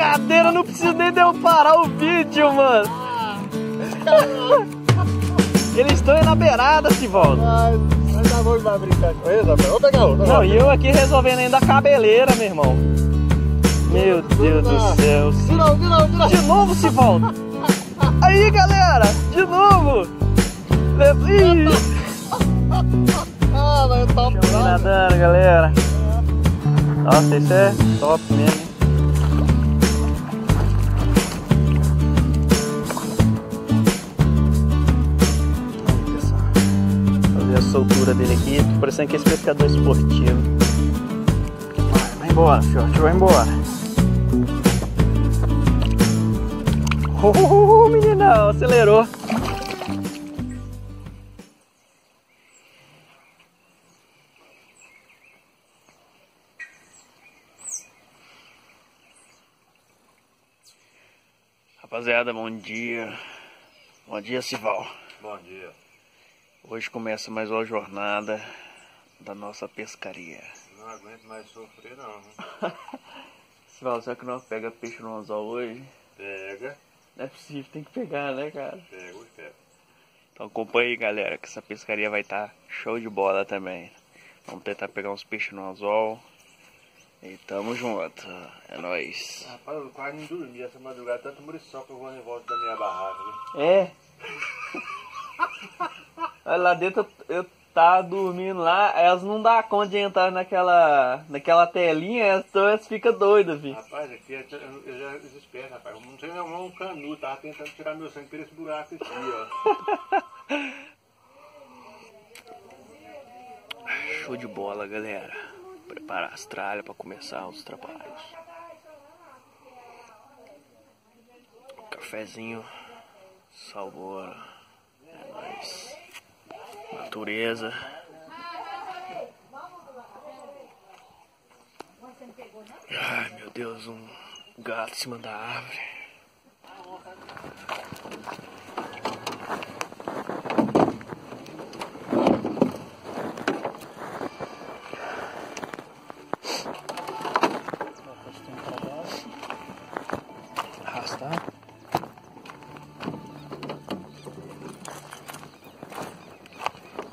brincadeira, eu não preciso nem de eu parar o vídeo, mano. Eles estão aí na beirada, Sivaldo. Mas a noite vai brincar com eles, rapaz. Vamos pegar outro. Não, e eu aqui resolvendo ainda a cabeleira, meu irmão. Meu Deus do céu. De novo. De novo, Sivaldo. Aí, galera, de novo. Ah, vai top. Nadando, galera. Nossa, isso é top mesmo. Fazer a soltura dele aqui. Tô parecendo que esse pescador esportivo. Vai embora, short, vai embora. Meninão, acelerou. Rapaziada, bom dia. Bom dia, Sival. Bom dia. Hoje começa mais uma jornada da nossa pescaria. Não aguento mais sofrer, não. Sival, será que nós pega peixe no anzol hoje? Pega. Não é possível, tem que pegar, né, cara? Pega, pega. Então acompanha aí, galera, que essa pescaria vai estar show de bola também. Vamos tentar pegar uns peixes no anzol. E tamo junto, é nóis. Rapaz, eu quase não dormi essa madrugada, tanto muriçoca que eu vou em volta da minha barraca, né? É? Lá dentro eu tava dormindo lá, elas não dá conta de entrar naquela telinha, elas ficam doidas, vi. Rapaz, aqui eu já desespero, rapaz. Eu não sei não, um canudo, tava tentando tirar meu sangue por esse buraco aqui, ó. Show de bola, galera. Preparar as tralhas para começar os trabalhos. Cafezinho, salvou, é nóis. Natureza. Ai, meu Deus, um gato em cima da árvore.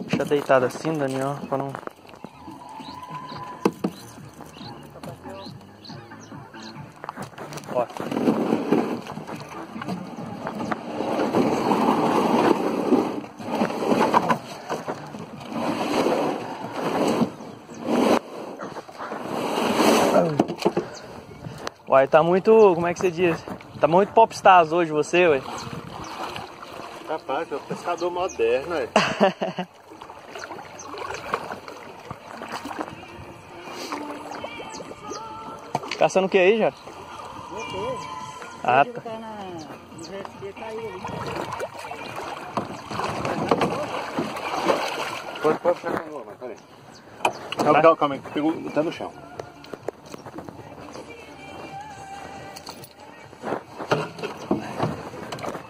Deixa deitado assim, Daniel, pra não... Ó. Uai, tá muito... como é que você diz? Tá muito popstars hoje você, ué. Rapaz, é um pescador moderno, ué. Caçando o que aí, Jara? Ah, tá. Pode ficar com a mas peraí. Calma aí, pegou, tá no chão.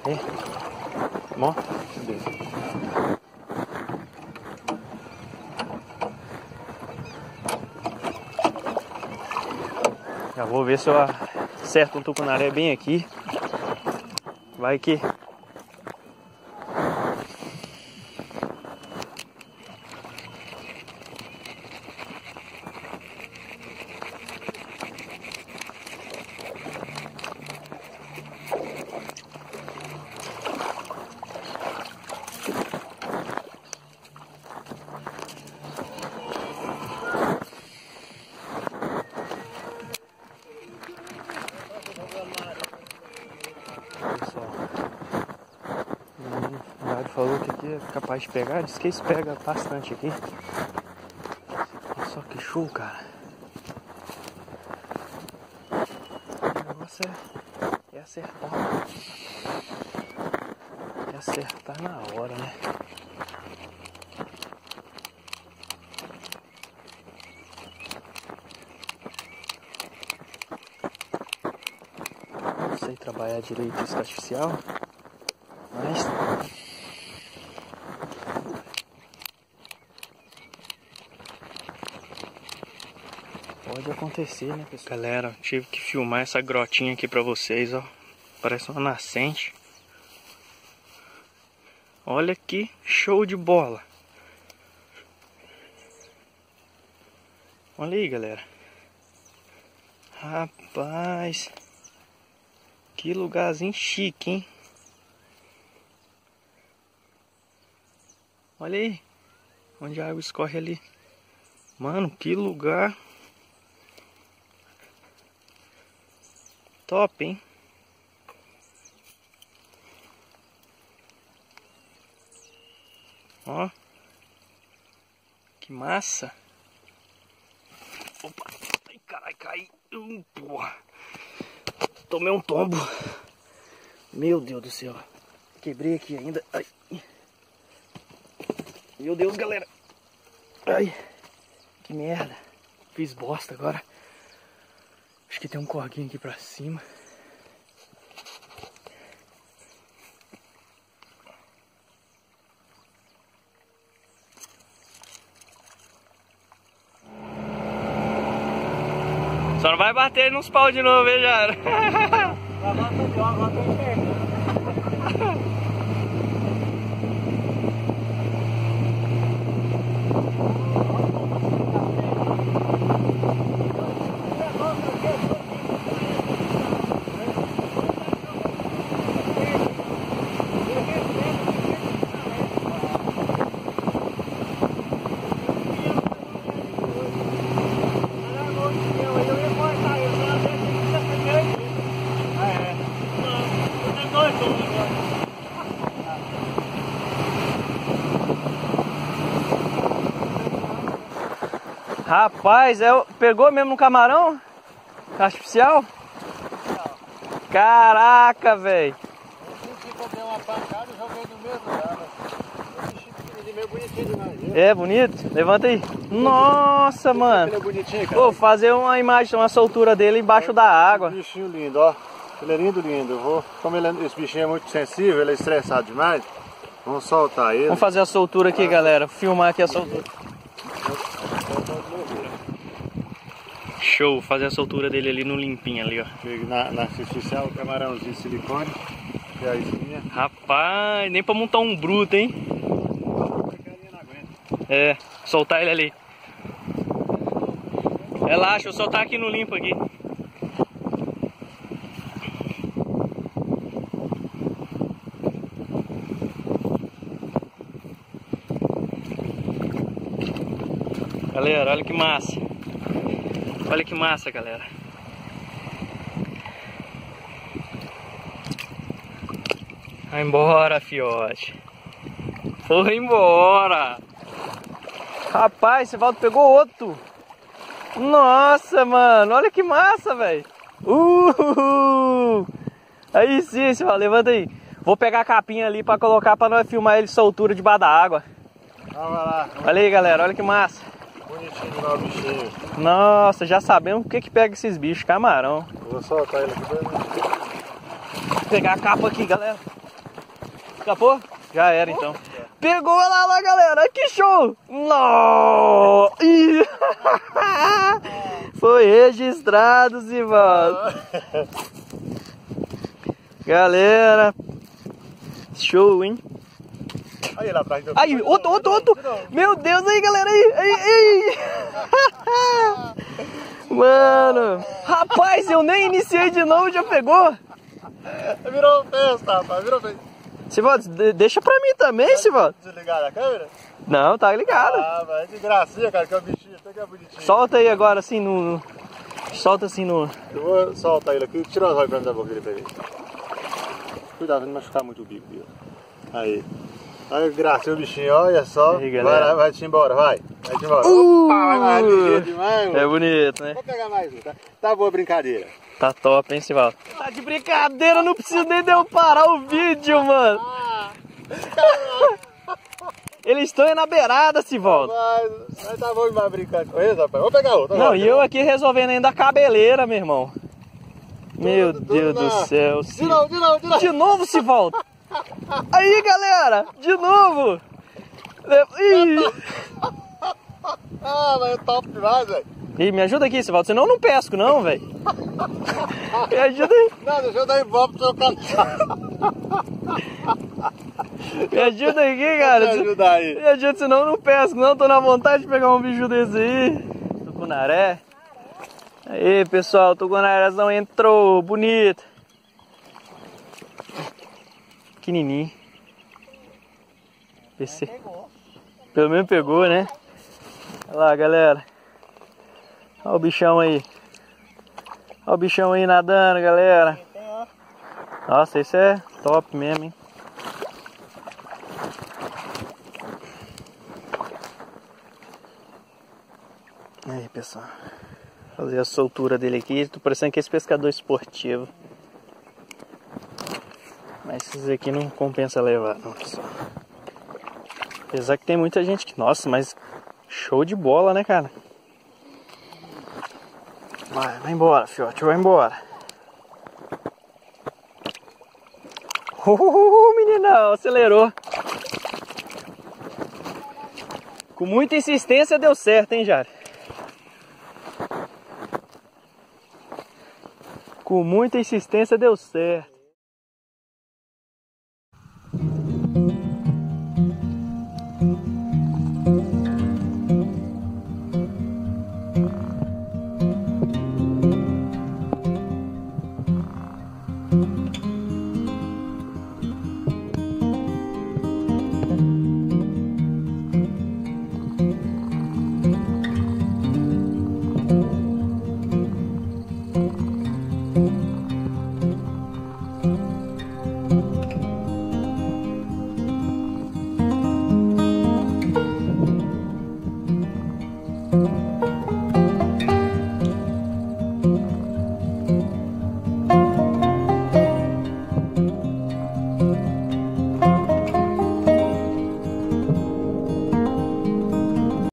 Ei, bom? Já vou ver se eu acerto um tucunaré bem aqui. Vai que... falou que aqui é capaz de pegar, diz que eles pegam bastante aqui. Olha só que show, cara. O negócio é acertar. É acertar na hora, né? Não sei trabalhar direito isso artificial, mas... acontecer, né, pessoal? Galera, tive que filmar essa grotinha aqui pra vocês, ó. Parece uma nascente. Olha que show de bola. Olha aí, galera. Rapaz, que lugarzinho chique, hein? Olha aí, onde a água escorre ali. Mano, que lugar top, hein? Ó, que massa. Opa, ai carai, caí. Porra, tomei um tombo. Meu Deus do céu, quebrei aqui ainda. Ai. Meu Deus, galera. Ai, que merda. Fiz bosta agora. Acho que tem um corguinho aqui pra cima. Só não vai bater nos pau de novo, hein, Jara? Rapaz, pegou mesmo no camarão? Artificial? Caraca, velho! É bonito? Levanta aí. Nossa, mano! Vou fazer uma imagem, uma soltura dele embaixo da água. Que bichinho lindo, ó. Ele é lindo, lindo. Como esse bichinho é muito sensível, ele é estressado demais. Vamos soltar ele. Vamos fazer a soltura aqui, galera. Filmar aqui a soltura. Show, fazer a soltura dele ali no limpinho ali, ó. Na artificial, o camarãozinho de silicone. E a espinha. Rapaz, nem pra montar um bruto, hein? É, soltar ele ali. Relaxa, eu soltar aqui no limpo aqui. Galera, olha que massa. Olha que massa, galera. Vai embora, fiote. Foi embora. Rapaz, Sivaldo pegou outro. Nossa, mano. Olha que massa, velho. Aí sim, Sivaldo. Levanta aí. Vou pegar a capinha ali pra colocar pra nós filmar ele soltura debaixo da água. Vamos lá. Olha aí, galera. Olha que massa. Bonitinho lá o bichinho. Nossa, já sabemos o que que pega esses bichos, camarão. Vou soltar ele aqui pra mim. Vou pegar a capa aqui, galera. Escapou? Já era, então. Pegou ela lá, galera. Ai, que show! Nooo! Foi registrado, Sivaldo. Galera, show, hein? Aí, lá atrás. Aí, outro. Meu Deus, aí, galera, aí. Mano, rapaz, eu nem iniciei de novo, já pegou. Virou festa, rapaz, virou festa. Sivaldo, deixa pra mim também, Sivaldo. Desligada a câmera? Não, tá ligada. Ah, mas que gracinha, cara, que é um bichinho, até que é bonitinho. Solta aí agora, assim, no... Solta assim no... Eu vou soltar ele aqui, tira o zóio pra mim da boca dele pra ele. Cuidado, não machucar muito o bico dele. Aí. Olha que graça, o bichinho, olha só. Aí, vai-te embora, vai-te embora. Opa, vai demais, é bonito, né? Vou pegar mais um, tá? Tá boa a brincadeira. Tá top, hein, Sivaldo? Tá de brincadeira, não preciso nem de eu parar o vídeo, mano. Eles estão aí na beirada, Sivaldo. Mas tá bom demais brincar com eles, rapaz. Vou pegar outro. Não, e eu aqui resolvendo ainda a cabeleira, meu irmão. Meu Deus do céu. De novo. De novo, Sivaldo. Aí, galera, de novo. Ah, mas é top demais, velho. Ih, me ajuda aqui, Sivaldo, senão eu não pesco não, velho. Me ajuda aí. Não, deixa eu dar embora pro seu cachorro. Me ajuda aqui, cara. Me ajuda aí. Me ajuda, senão eu não pesco não. Tô na vontade de pegar um bicho desse aí. Tucunaré. Aí, pessoal, tucunarézão entrou. Bonito. Pequenininho. PC. Pelo menos pegou, né? Olha lá, galera. Olha o bichão aí. Olha o bichão aí nadando, galera. Nossa, esse é top mesmo, hein? Aí, pessoal. Fazer a soltura dele aqui. Tô parecendo que esse pescador esportivo. Mas esses aqui não compensa levar, não, pessoal. Apesar que tem muita gente que... Nossa, mas show de bola, né, cara? Vai, vai embora, fiote, vai embora. Menina, acelerou. Com muita insistência deu certo, hein, Jari? Com muita insistência deu certo.